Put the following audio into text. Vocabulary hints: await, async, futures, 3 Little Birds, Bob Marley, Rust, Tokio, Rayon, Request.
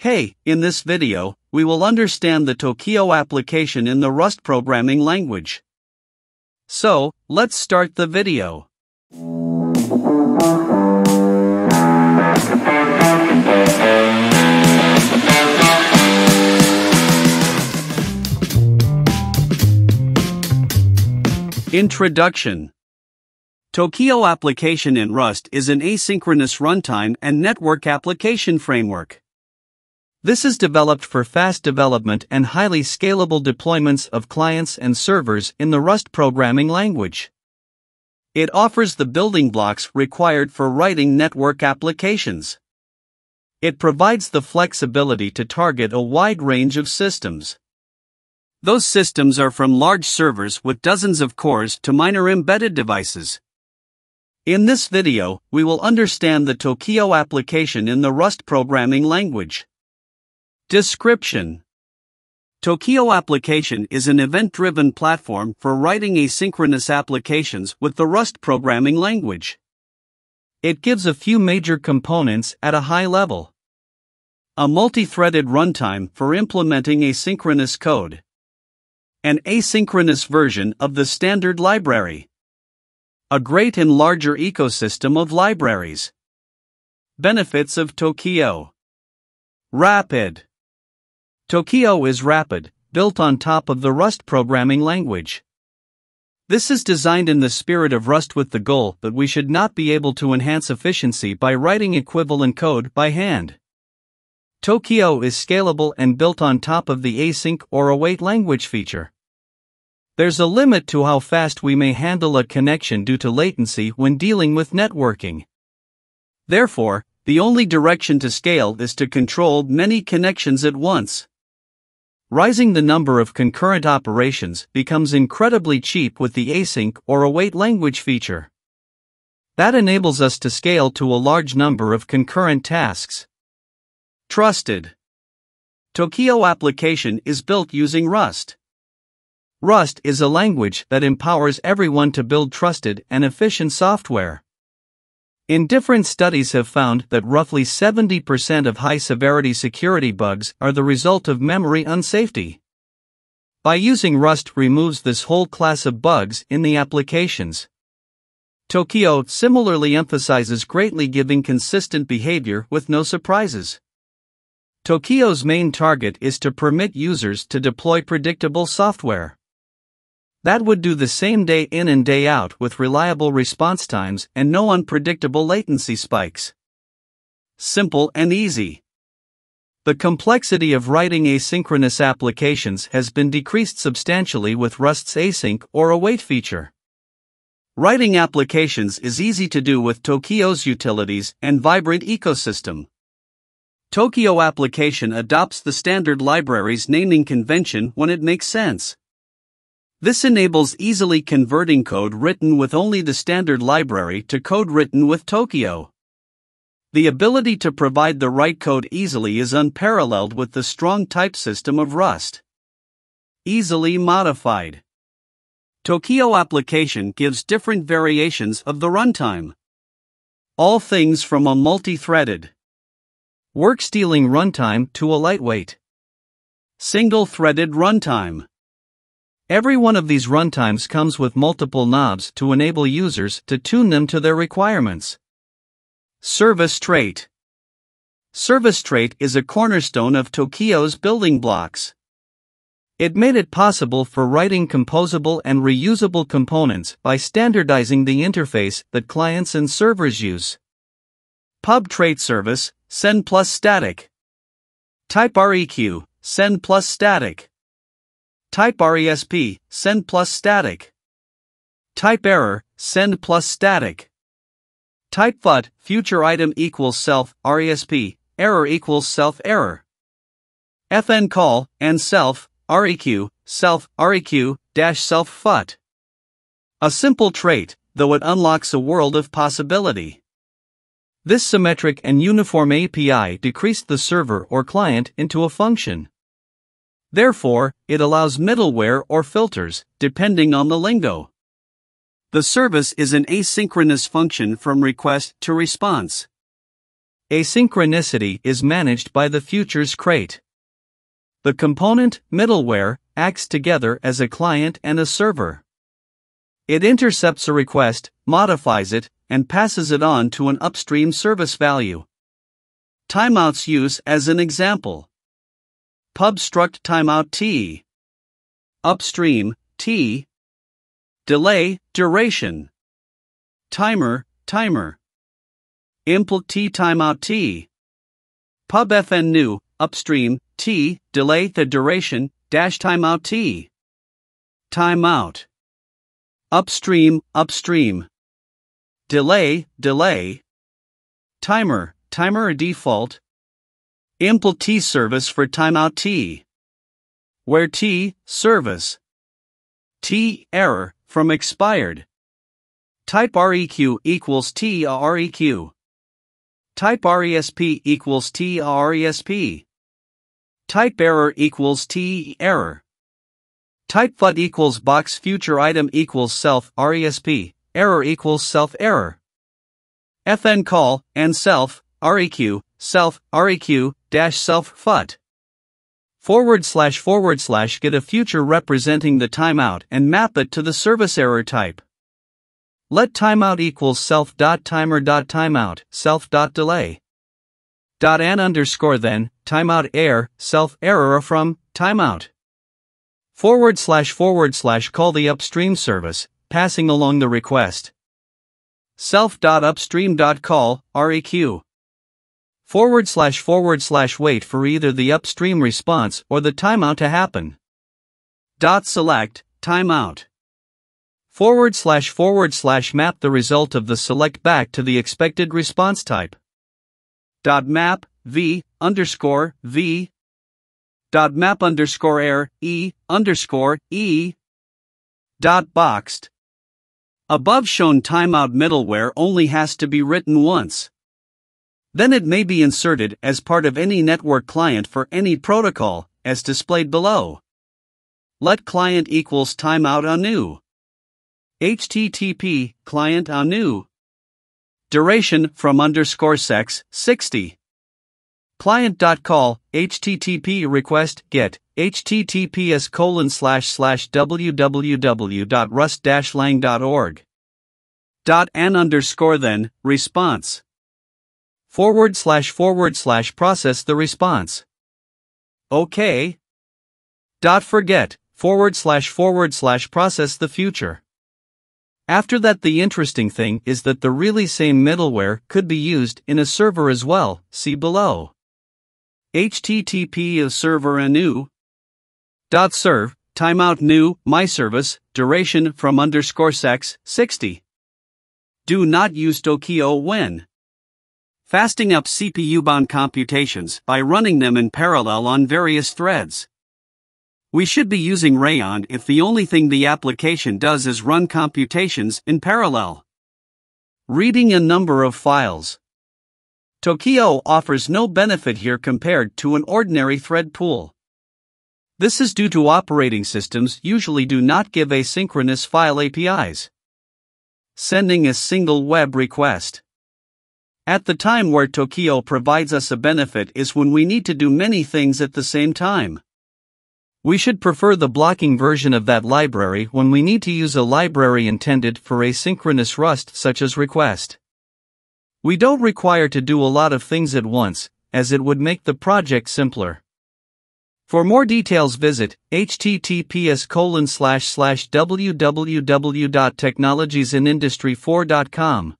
Hey, in this video, we will understand the Tokio application in the Rust programming language. So, let's start the video. Introduction. Tokio application in Rust is an asynchronous runtime and network application framework. This is developed for fast development and highly scalable deployments of clients and servers in the Rust programming language. It offers the building blocks required for writing network applications. It provides the flexibility to target a wide range of systems. Those systems are from large servers with dozens of cores to minor embedded devices. In this video, we will understand the Tokio application in the Rust programming language. Description. Tokio application is an event-driven platform for writing asynchronous applications with the Rust programming language. It gives a few major components at a high level. A multi-threaded runtime for implementing asynchronous code. An asynchronous version of the standard library. A great and larger ecosystem of libraries. Benefits of Tokio. Rapid. Tokio is rapid, built on top of the Rust programming language. This is designed in the spirit of Rust with the goal that we should not be able to enhance efficiency by writing equivalent code by hand. Tokio is scalable and built on top of the async or await language feature. There's a limit to how fast we may handle a connection due to latency when dealing with networking. Therefore, the only direction to scale is to control many connections at once. Rising the number of concurrent operations becomes incredibly cheap with the async or await language feature. That enables us to scale to a large number of concurrent tasks. Trusted. Tokio application is built using Rust. Rust is a language that empowers everyone to build trusted and efficient software. Indifferent studies have found that roughly 70% of high-severity security bugs are the result of memory unsafety. By using Rust removes this whole class of bugs in the applications. Tokio similarly emphasizes greatly giving consistent behavior with no surprises. Tokio's main target is to permit users to deploy predictable software. That would do the same day in and day out with reliable response times and no unpredictable latency spikes. Simple and easy. The complexity of writing asynchronous applications has been decreased substantially with Rust's async or await feature. Writing applications is easy to do with Tokio's utilities and vibrant ecosystem. Tokio application adopts the standard library's naming convention when it makes sense. This enables easily converting code written with only the standard library to code written with Tokio. The ability to provide the right code easily is unparalleled with the strong type system of Rust. Easily modified. Tokio application gives different variations of the runtime. All things from a multi-threaded work-stealing runtime to a lightweight single-threaded runtime. Every one of these runtimes comes with multiple knobs to enable users to tune them to their requirements. Service trait. Service trait is a cornerstone of Tokio's building blocks. It made it possible for writing composable and reusable components by standardizing the interface that clients and servers use. Pub trait service, send plus static. Type req, send plus static. Type RESP, send plus static. Type error, send plus static. Type FUT, future item equals self, RESP, error equals self error. FN call, and self, REQ, dash self FUT. A simple trait, though it unlocks a world of possibility. This symmetric and uniform API decreased the server or client into a function. Therefore, it allows middleware or filters, depending on the lingo. The service is an asynchronous function from request to response. Asynchronicity is managed by the futures crate. The component, middleware, acts together as a client and a server. It intercepts a request, modifies it, and passes it on to an upstream service value. Timeout's use as an example. Pub struct timeout t. Upstream, t. Delay, duration. Timer, timer. Impl t timeout t. Pub fn new, upstream, t. Delay the duration, dash timeout t. Timeout. Upstream, upstream. Delay, delay. Timer, timer default. Impl t service for timeout t. Where t, service. T, error, from expired. Type req equals t req. Type resp equals t resp. Type error equals t error. Type fut equals box future item equals self resp, error equals self error. Fn call, and self req, dash self fut. // get a future representing the timeout and map it to the service error type. Let timeout equals self.timer.timeout, self.delay. _then, timeout error, self error from, timeout. // call the upstream service, passing along the request. Self.upstream.call, req. // wait for either the upstream response or the timeout to happen. _select, timeout. // map the result of the select back to the expected response type. _map, v, underscore, v. _map underscore error, e, underscore, e. _boxed. Above shown timeout middleware only has to be written once. Then it may be inserted as part of any network client for any protocol, as displayed below. Let client equals timeout anew. HTTP client anew. Duration from _sex 60. Client.call HTTP request get https://www.rust-lang.org. _then response. // process the response. OK. _forget // process the future. After that, the interesting thing is that the really same middleware could be used in a server as well, see below. HTTP server anew. _serve timeout new my service duration from _sex 60. Do not use Tokio when fasting up CPU-bound computations by running them in parallel on various threads. We should be using Rayon if the only thing the application does is run computations in parallel. Reading a number of files. Tokio offers no benefit here compared to an ordinary thread pool. This is due to operating systems usually do not give asynchronous file APIs. Sending a single web request. At the time where Tokio provides us a benefit is when we need to do many things at the same time. We should prefer the blocking version of that library when we need to use a library intended for asynchronous Rust such as Request. We don't require to do a lot of things at once, as it would make the project simpler. For more details visit https://www.technologiesandindustry4.com.